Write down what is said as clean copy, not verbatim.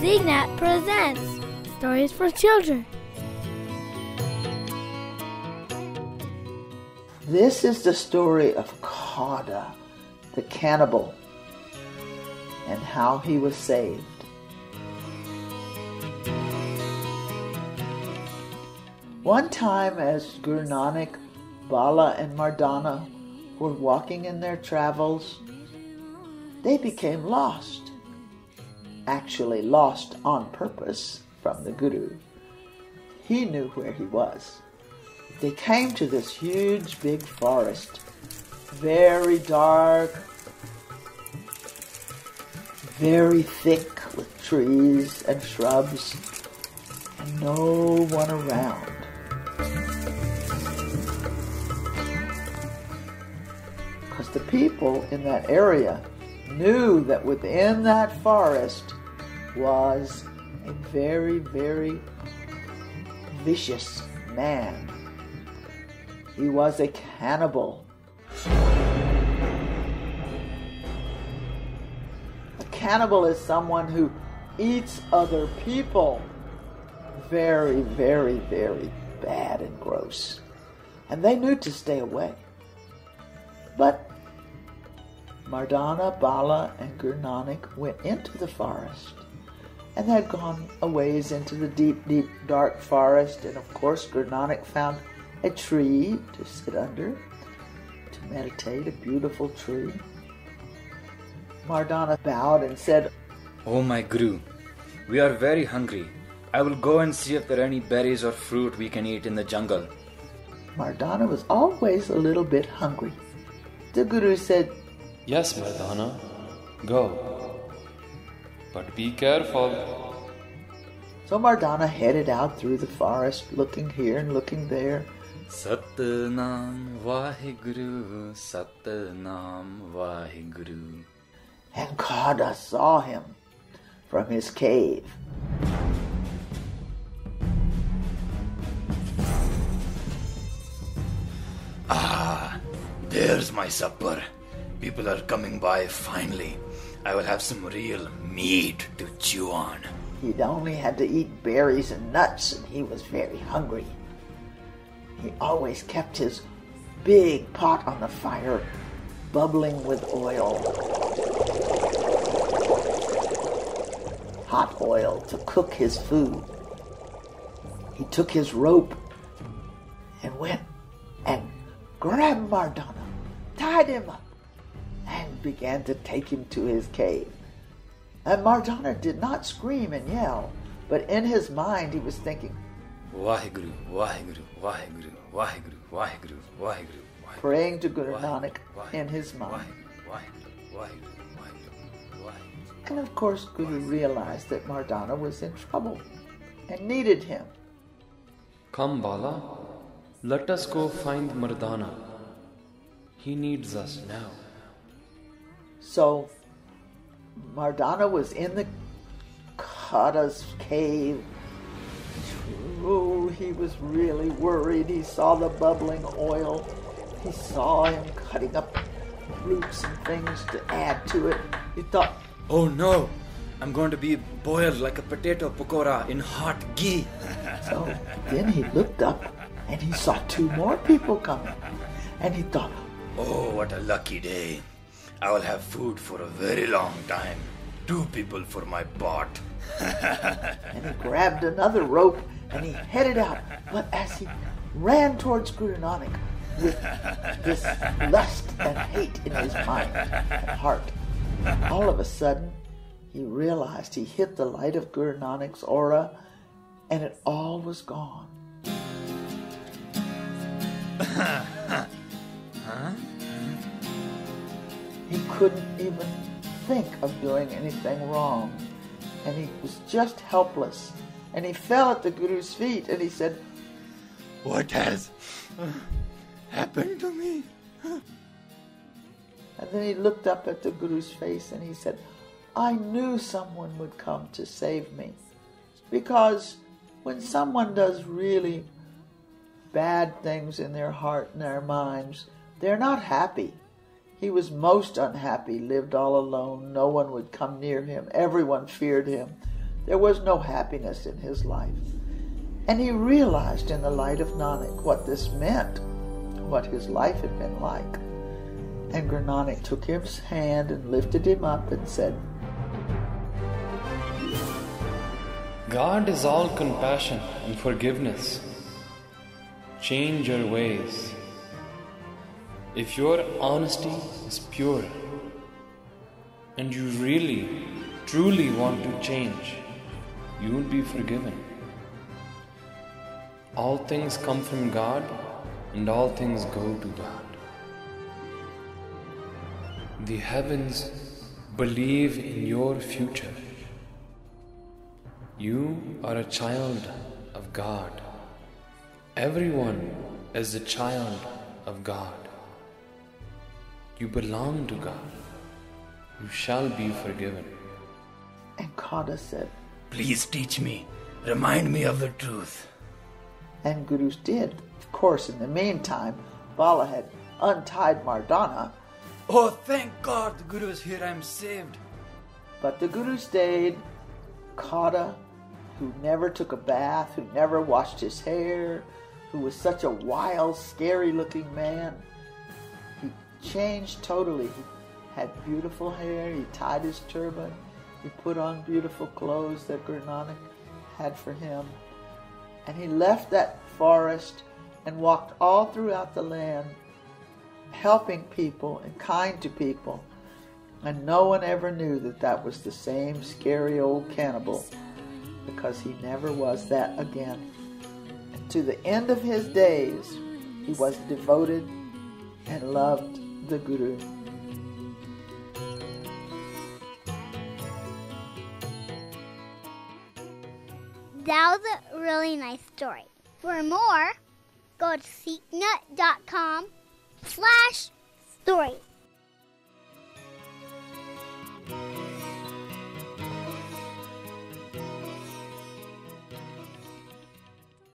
Zignat presents Stories for Children. This is the story of Kada, the cannibal, and how he was saved. One time, as Guru Nanak, Bala, and Mardana were walking in their travels, they became lost. Actually lost on purpose from the Guru. He knew where he was. They came to this huge big forest, very dark, very thick with trees and shrubs, and no one around. The people in that area knew that within that forest was a very, very vicious man. He was a cannibal. A cannibal is someone who eats other people. Very, very, very bad and gross. And they knew to stay away. But Mardana, Bala, and Guru Nanak went into the forest, and they had gone a ways into the deep, deep, dark forest, and of course Guru Nanak found a tree to sit under, to meditate, a beautiful tree. Mardana bowed and said, "Oh my Guru, we are very hungry. I will go and see if there are any berries or fruit we can eat in the jungle." Mardana was always a little bit hungry. The Guru said, "Yes, Mardana, go, but be careful." So Mardana headed out through the forest, looking here and looking there. Satnam Vaheguru, Satnam Vaheguru. And Kada saw him from his cave. "Ah, there's my supper. People are coming by finally. I will have some real meat to chew on." He'd only had to eat berries and nuts, and he was very hungry. He always kept his big pot on the fire, bubbling with oil. Hot oil to cook his food. He took his rope and went and grabbed Mardana, tied him up, and began to take him to his cave. And Mardana did not scream and yell, but in his mind he was thinking, "Vaheguru, Vaheguru, Vaheguru, Vaheguru, Vaheguru, Vaheguru," praying to Guru Nanak in his mind. And of course Guru realized that Mardana was in trouble and needed him. "Come Bala, let us go find Mardana. He needs us now." So Mardana was in the Kada's cave. Ooh, he was really worried. He saw the bubbling oil. He saw him cutting up roots and things to add to it. He thought, "Oh no, I'm going to be boiled like a potato pakora in hot ghee." So then he looked up and he saw two more people coming. And he thought, "Oh, what a lucky day. I will have food for a very long time. Two people for my pot." And he grabbed another rope and he headed out. But as he ran towards Guru Nanak with this lust and hate in his mind and heart, all of a sudden he realized he hit the light of Guru Nanak's aura and it all was gone. Huh? He couldn't even think of doing anything wrong. And he was just helpless. And he fell at the Guru's feet and he said, "What has happened to me?" And then he looked up at the Guru's face and he said, "I knew someone would come to save me. Because when someone does really bad things in their heart and their minds, they're not happy. He was most unhappy, lived all alone. No one would come near him. Everyone feared him. There was no happiness in his life. And he realized in the light of Nanak what this meant, what his life had been like. And Guru Nanak took his hand and lifted him up and said, God is all compassion and forgiveness. Change your ways. If your honesty is pure and you really, truly want to change, you will be forgiven. All things come from God and all things go to God. The heavens believe in your future. You are a child of God. Everyone is a child of God. You belong to God. You shall be forgiven. And Kada said, Please teach me. Remind me of the truth. And Gurus did. Of course, in the meantime, Bala had untied Mardana. Oh, thank God, the Guru is here, I am saved. But the Guru stayed. Kada, who never took a bath, who never washed his hair, who was such a wild, scary-looking man, he changed totally. He had beautiful hair, he tied his turban, he put on beautiful clothes that Guru Nanak had for him. And he left that forest and walked all throughout the land, helping people and kind to people. And no one ever knew that that was the same scary old cannibal, because he never was that again. And to the end of his days, he was devoted and loved the Guru. That was a really nice story. For more, go to sikhnet.com/stories.